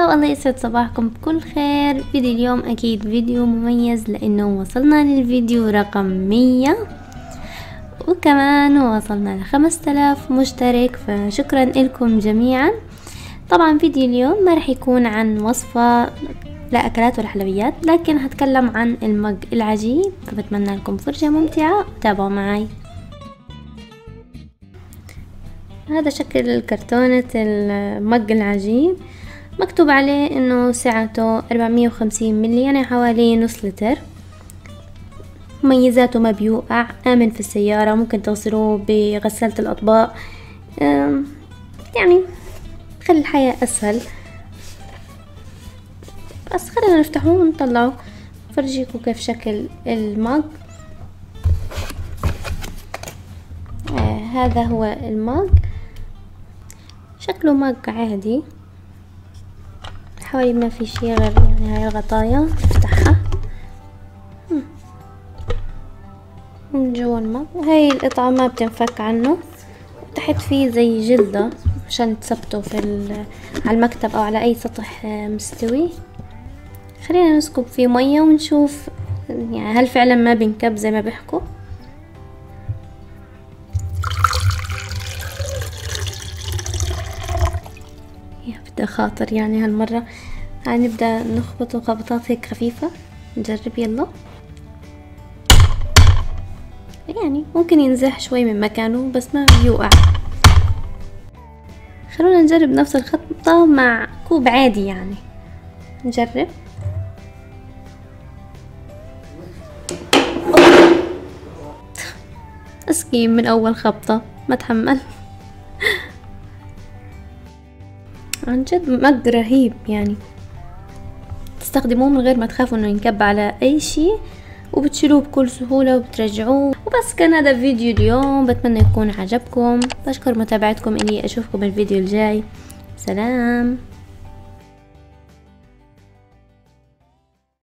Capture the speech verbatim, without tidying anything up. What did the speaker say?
والله يسعد صباحكم بكل خير. فيديو اليوم اكيد فيديو مميز لانه وصلنا للفيديو رقم مية وكمان وصلنا لخمسة آلاف مشترك، فشكرا لكم جميعا. طبعا فيديو اليوم ما رح يكون عن وصفة لا اكلات ولا حلويات، لكن هتكلم عن المج العجيب، فبتمنى لكم فرجة ممتعة وتابعوا معي. هذا شكل كرتونة المج العجيب، مكتوب عليه انه سعته أربعمية وخمسين ملي يعني حوالي نص لتر. مميزاته ما بيوقع، امن في السيارة، ممكن توصلوه بغسالة الاطباق، يعني بخلي الحياة اسهل. بس خلينا نفتحوه ونطلعه، فرجيكم كيف شكل المج. آه هذا هو المج، شكله مج عادي، حوالي ما في شي غير يعني هاي الغطايا. نفتحها من جوا المج، هاي القطعة ما بتنفك عنه، تحت فيه زي جلدة عشان تثبته في على المكتب او على اي سطح مستوي. خلينا نسكب فيه مية ونشوف يعني هل فعلا ما بنكب زي ما بيحكوا. بدي خاطر يعني هالمرة، هنبدأ نخبطه خبطات هيك خفيفة نجرب. يلا يعني ممكن ينزح شوي من مكانه بس ما بيوقع. خلونا نجرب نفس الخطة مع كوب عادي، يعني نجرب. اسكين من اول خبطة ما تحمل. عن جد مج رهيب، يعني تستخدموه من غير ما تخافوا انه ينكب على اي شيء، وبتشيلوه بكل سهولة وبترجعوه. وبس كان هذا فيديو اليوم، بتمنى يكون عجبكم، بشكر متابعتكم، اني اشوفكم الفيديو الجاي. سلام.